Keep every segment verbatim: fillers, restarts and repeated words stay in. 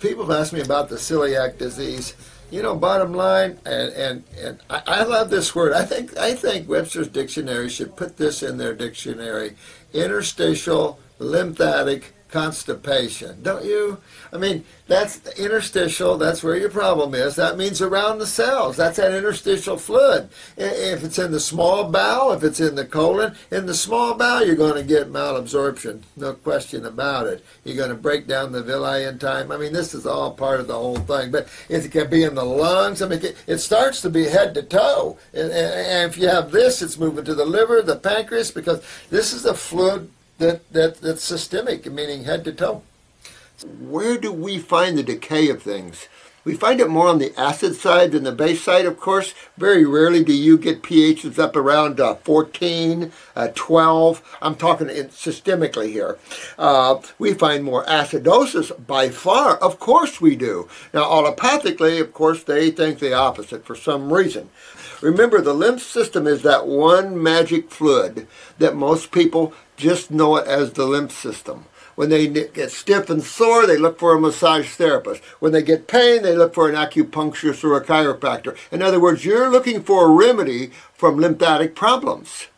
people have asked me about the celiac disease. You know, bottom line, and, and, and I, I love this word. I think, I think Webster's Dictionary should put this in their dictionary, interstitial lymphatic constipation. Don't you? I mean, that's interstitial. That's where your problem is. That means around the cells. That's that interstitial fluid. If it's in the small bowel, if it's in the colon, in the small bowel, you're going to get malabsorption. No question about it. You're going to break down the villi in time. I mean, this is all part of the whole thing. But it can be in the lungs. I mean, it starts to be head to toe. And, and if you have this, it's moving to the liver, the pancreas, because this is a fluid That, that, that's systemic, meaning head to toe. Where do we find the decay of things? We find it more on the acid side than the base side, of course. Very rarely do you get pHs up around uh, fourteen, uh, twelve. I'm talking in systemically here. Uh, we find more acidosis by far. Of course we do. Now, allopathically, of course, they think the opposite for some reason. Remember, the lymph system is that one magic fluid that most people just know it as the lymph system. When they get stiff and sore, they look for a massage therapist. When they get pain, they look for an acupuncturist or a chiropractor. In other words, you're looking for a remedy from lymphatic problems.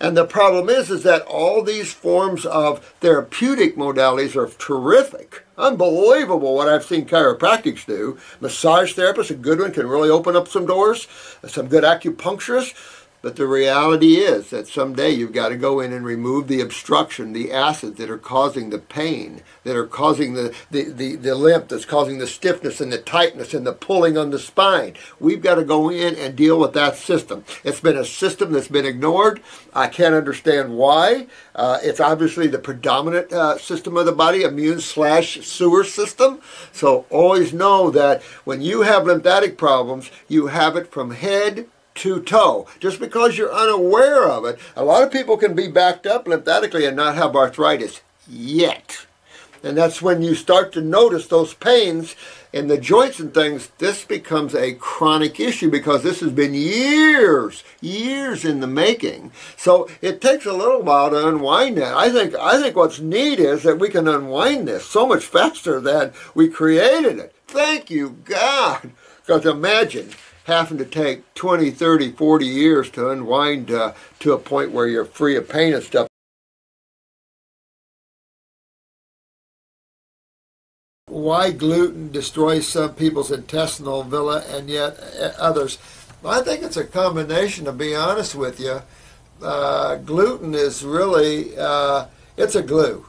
And the problem is, is that all these forms of therapeutic modalities are terrific. Unbelievable what I've seen chiropractics do. Massage therapists, a good one, can really open up some doors. Some good acupuncturists. But the reality is that someday you've got to go in and remove the obstruction, the acids that are causing the pain, that are causing the, the, the, the lymph, that's causing the stiffness and the tightness and the pulling on the spine. We've got to go in and deal with that system. It's been a system that's been ignored. I can't understand why. Uh, it's obviously the predominant uh, system of the body, immune slash sewer system. So always know that when you have lymphatic problems, you have it from head to toe. Just because you're unaware of it, a lot of people can be backed up lymphatically and not have arthritis yet. And that's when you start to notice those pains in the joints and things. This becomes a chronic issue because this has been years, years in the making. So it takes a little while to unwind that. I think, I think what's neat is that we can unwind this so much faster than we created it. Thank you, God. Because imagine having to take twenty, thirty, forty years to unwind uh, to a point where you're free of pain and stuff. Why gluten destroys some people's intestinal villi and yet others? I think it's a combination, to be honest with you. Uh, gluten is really, uh, it's a glue.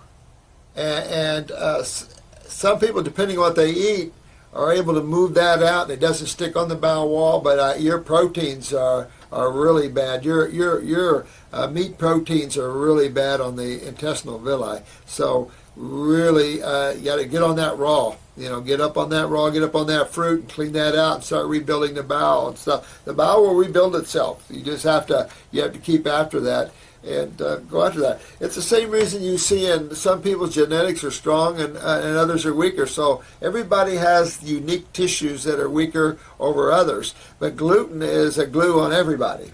And, and uh, some people, depending on what they eat, are able to move that out, and it doesn't stick on the bowel wall. But uh, your proteins are are really bad. Your your your uh, meat proteins are really bad on the intestinal villi. So really, uh, you got to get on that raw. You know, get up on that raw, get up on that fruit, and clean that out, and start rebuilding the bowel and stuff. The bowel will rebuild itself. You just have to you have to keep after that and uh, go after that. It's the same reason you see in some people's genetics are strong and, uh, and others are weaker. So everybody has unique tissues that are weaker over others. But gluten is a glue on everybody.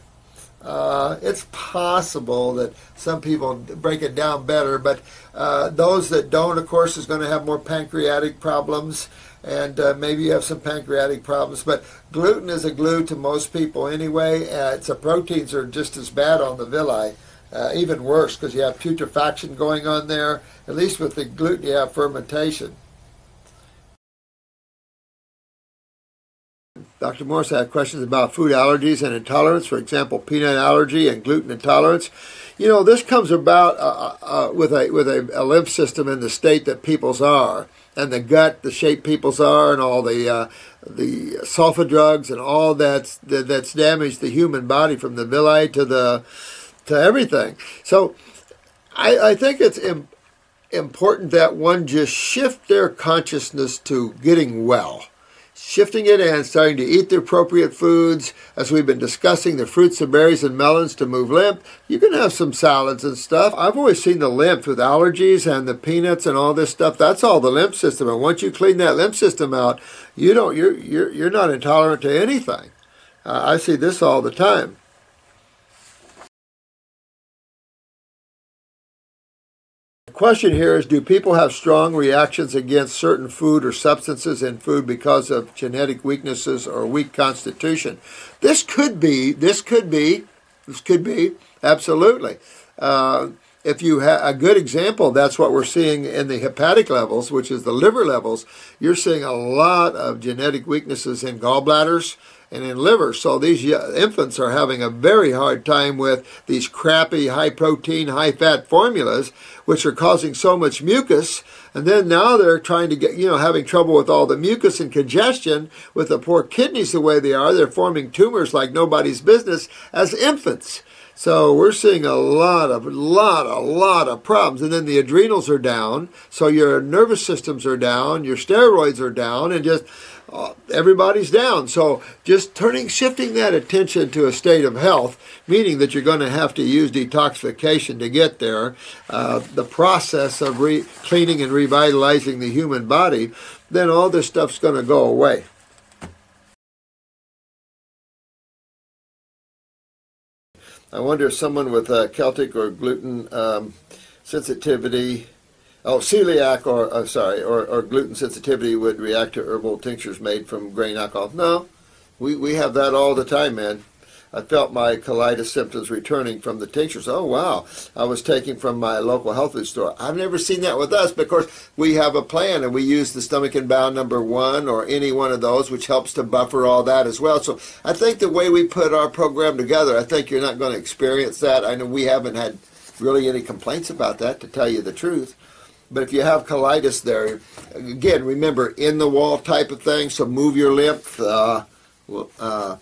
Uh, it's possible that some people break it down better, but uh, those that don't, of course, is going to have more pancreatic problems, and uh, maybe you have some pancreatic problems. But gluten is a glue to most people anyway. Uh, it's the proteins are just as bad on the villi. Uh, even worse, because you have putrefaction going on there. At least with the gluten, you have fermentation. Doctor Morris, I have questions about food allergies and intolerance, for example, peanut allergy and gluten intolerance. You know, this comes about uh, uh, with, a, with a, a lymph system in the state that people's are, and the gut, the shape people's are, and all the uh, the sulfa drugs and all that's, that, that's damaged the human body from the villi to the to everything. So I, I think it's im- important that one just shift their consciousness to getting well, shifting it and starting to eat the appropriate foods. As we've been discussing, the fruits, the berries, and melons to move lymph. You can have some salads and stuff. I've always seen the lymph with allergies and the peanuts and all this stuff. That's all the lymph system. And once you clean that lymph system out, you don't, you're, you're, you're not intolerant to anything. Uh, I see this all the time. question here is, do people have strong reactions against certain food or substances in food because of genetic weaknesses or weak constitution? This could be, this could be, this could be, absolutely. Uh, if you have a good example, that's what we're seeing in the hepatic levels, which is the liver levels. You're seeing a lot of genetic weaknesses in gallbladders and in liver. So these infants are having a very hard time with these crappy high protein, high fat formulas, which are causing so much mucus. And then now they're trying to get, you know, having trouble with all the mucus and congestion with the poor kidneys the way they are. They're forming tumors like nobody's business as infants. So we're seeing a lot of, lot, a lot of problems. And then the adrenals are down. So your nervous systems are down. Your steroids are down. And just uh, everybody's down. So just turning, shifting that attention to a state of health, meaning that you're going to have to use detoxification to get there. Uh, the process of re cleaning and revitalizing the human body, then all this stuff's going to go away. I wonder if someone with uh, Celtic or gluten um, sensitivity, oh, celiac or, uh, sorry, or, or gluten sensitivity would react to herbal tinctures made from grain alcohol. No, we, we have that all the time, man. I felt my colitis symptoms returning from the tinctures. Oh, wow. I was taking from my local health food store. I've never seen that with us because we have a plan and we use the stomach and bowel number one or any one of those, which helps to buffer all that as well. So I think the way we put our program together, I think you're not going to experience that. I know we haven't had really any complaints about that, to tell you the truth. But if you have colitis there, again, remember, in the wall type of thing, so move your lymph, uh, uh,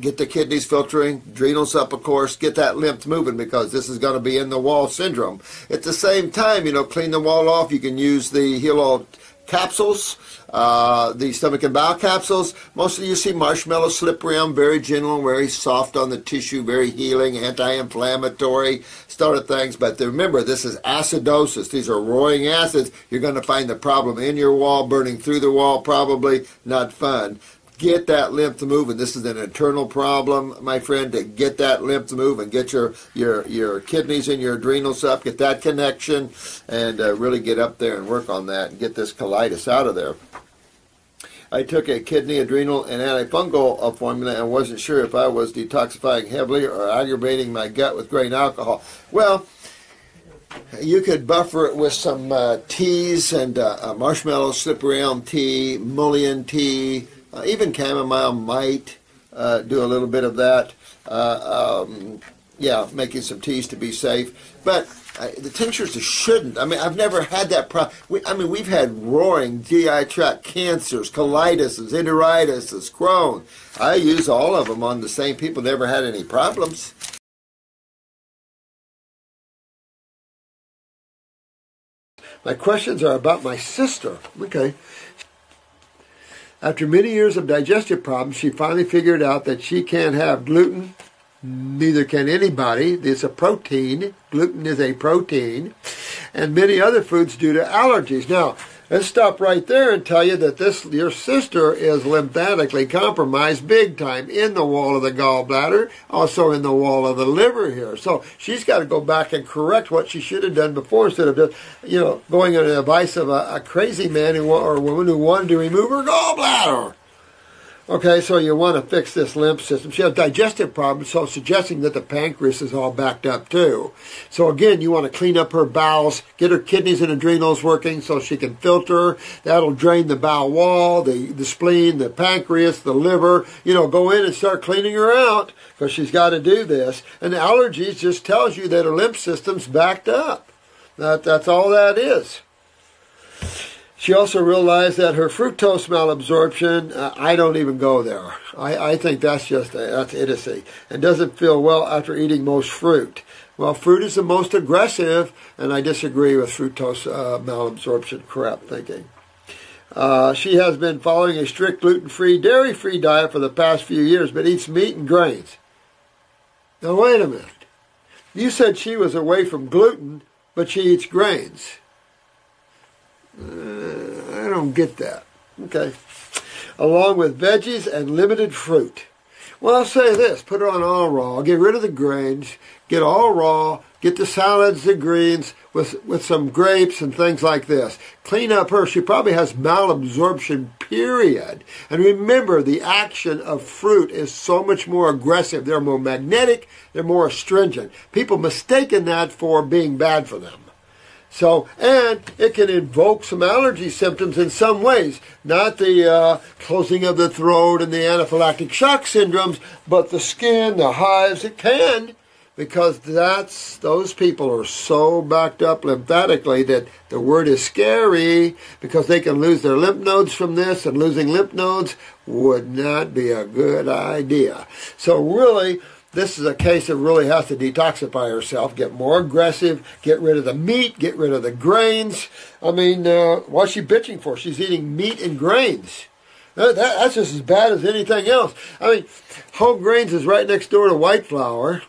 get the kidneys filtering, adrenals up, of course, get that lymph moving because this is going to be in the wall syndrome. At the same time, you know, clean the wall off. You can use the Heal All capsules, uh, the stomach and bowel capsules. Mostly you see marshmallow slip around, very gentle, very soft on the tissue, very healing, anti-inflammatory sort of things. But remember, this is acidosis. These are roaring acids. You're going to find the problem in your wall, burning through the wall probably. Not fun. Get that lymph to move, and this is an internal problem, my friend, to get that lymph to move and get your, your, your kidneys and your adrenals up, get that connection, and uh, really get up there and work on that and get this colitis out of there. I took a kidney, adrenal, and antifungal formula and wasn't sure if I was detoxifying heavily or aggravating my gut with grain alcohol. Well, you could buffer it with some uh, teas and uh, marshmallow slip-around tea, mullein tea, Uh, even chamomile might uh, do a little bit of that. Uh, um, yeah, making some teas to be safe. But uh, the tinctures shouldn't. I mean, I've never had that problem. I mean, we've had roaring G I tract cancers, colitis, enteritis, Crohn. I use all of them on the same people. Never had any problems. My questions are about my sister. Okay. After many years of digestive problems, she finally figured out that she can't have gluten. Neither can anybody. It's a protein. Gluten is a protein. And many other foods due to allergies. Now, let's stop right there and tell you that this your sister is lymphatically compromised big time in the wall of the gallbladder, also in the wall of the liver here. So she's got to go back and correct what she should have done before instead of just, you know, going on the advice of a, a crazy man who, or a woman who wanted to remove her gallbladder. Okay, so you want to fix this lymph system. She has digestive problems, so suggesting that the pancreas is all backed up too. So again, you want to clean up her bowels, get her kidneys and adrenals working so she can filter. That'll drain the bowel wall, the, the spleen, the pancreas, the liver. You know, go in and start cleaning her out because she's got to do this. And allergies just tells you that her lymph system's backed up. That, that's all that is. She also realized that her fructose malabsorption, uh, I don't even go there. I, I think that's just, a, that's idiocy. And doesn't feel well after eating most fruit. Well, fruit is the most aggressive, and I disagree with fructose uh, malabsorption crap thinking. Uh, she has been following a strict gluten-free, dairy-free diet for the past few years, but eats meat and grains. Now, wait a minute. You said she was away from gluten, but she eats grains. Uh, I don't get that. Okay. Along with veggies and limited fruit. Well, I'll say this. Put her on all raw. Get rid of the grains. Get all raw. Get the salads, the greens. with, with some grapes and things like this. Clean up her. She probably has malabsorption, period. And remember, the action of fruit is so much more aggressive. They're more magnetic. They're more astringent. People mistaken that for being bad for them. So, and it can invoke some allergy symptoms in some ways. Not the uh, closing of the throat and the anaphylactic shock syndromes, but the skin, the hives, it can. Because that's, those people are so backed up lymphatically that the word is scary, because they can lose their lymph nodes from this, and losing lymph nodes would not be a good idea. So really, this is a case that really has to detoxify herself, get more aggressive, get rid of the meat, get rid of the grains. I mean, uh, what's she bitching for? She's eating meat and grains. That, that, that's just as bad as anything else. I mean, whole grains is right next door to white flour.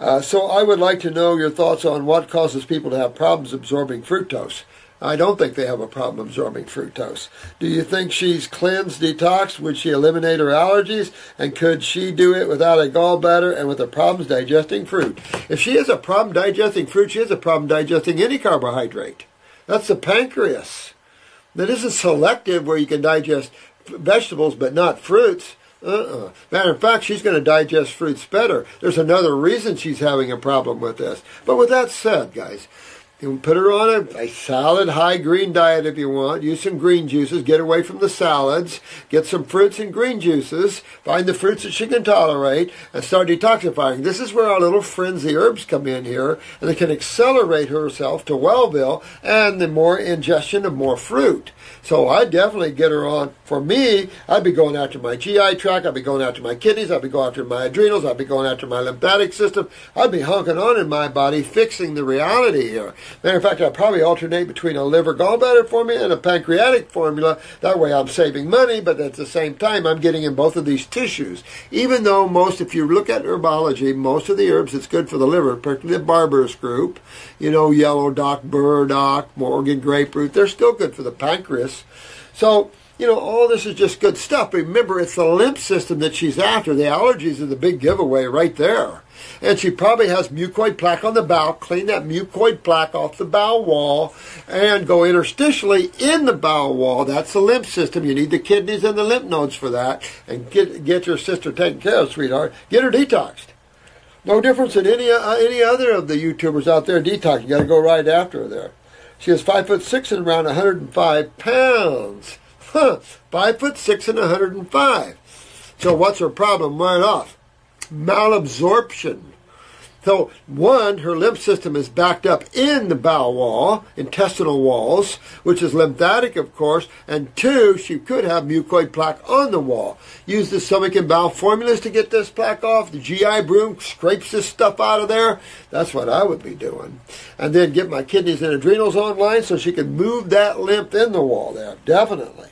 Uh, so I would like to know your thoughts on what causes people to have problems absorbing fructose. I don't think they have a problem absorbing fructose. Do you think she's cleansed, detoxed? Would she eliminate her allergies? And could she do it without a gallbladder and with the problems digesting fruit? If she has a problem digesting fruit, she has a problem digesting any carbohydrate. That's the pancreas. That isn't selective where you can digest vegetables but not fruits. Uh-uh. Matter of fact, she's going to digest fruits better. There's another reason she's having a problem with this. But with that said, guys, you can put her on a, a salad, high green diet if you want. Use some green juices. Get away from the salads. Get some fruits and green juices. Find the fruits that she can tolerate and start detoxifying. This is where our little friends, the herbs, come in here, and they can accelerate herself to Wellville and the more ingestion of more fruit. So I definitely get her on. For me, I'd be going after my G I tract. I'd be going after my kidneys. I'd be going after my adrenals. I'd be going after my lymphatic system. I'd be honking on in my body, fixing the reality here. Matter of fact, I'd probably alternate between a liver gallbladder formula and a pancreatic formula. That way I'm saving money, but at the same time, I'm getting in both of these tissues. Even though most, if you look at herbology, most of the herbs that's good for the liver, particularly the barber's group, you know, yellow dock, burdock, Morgan grapefruit, they're still good for the pancreas. So, you know, all this is just good stuff. Remember, it's the lymph system that she's after. The allergies are the big giveaway right there. And she probably has mucoid plaque on the bowel. Clean that mucoid plaque off the bowel wall and go interstitially in the bowel wall. That's the lymph system. You need the kidneys and the lymph nodes for that. And get, get your sister taken care of, sweetheart. Get her detoxed. No difference than any, uh, any other of the YouTubers out there detoxing. You got to go right after her there. She is five foot six and around one hundred five pounds. Huh, five foot six and one hundred five. So what's her problem right off? Malabsorption. So one, her lymph system is backed up in the bowel wall, intestinal walls, which is lymphatic, of course. And two, she could have mucoid plaque on the wall. Use the stomach and bowel formulas to get this plaque off. The G I broom scrapes this stuff out of there. That's what I would be doing. And then get my kidneys and adrenals online so she can move that lymph in the wall there, definitely.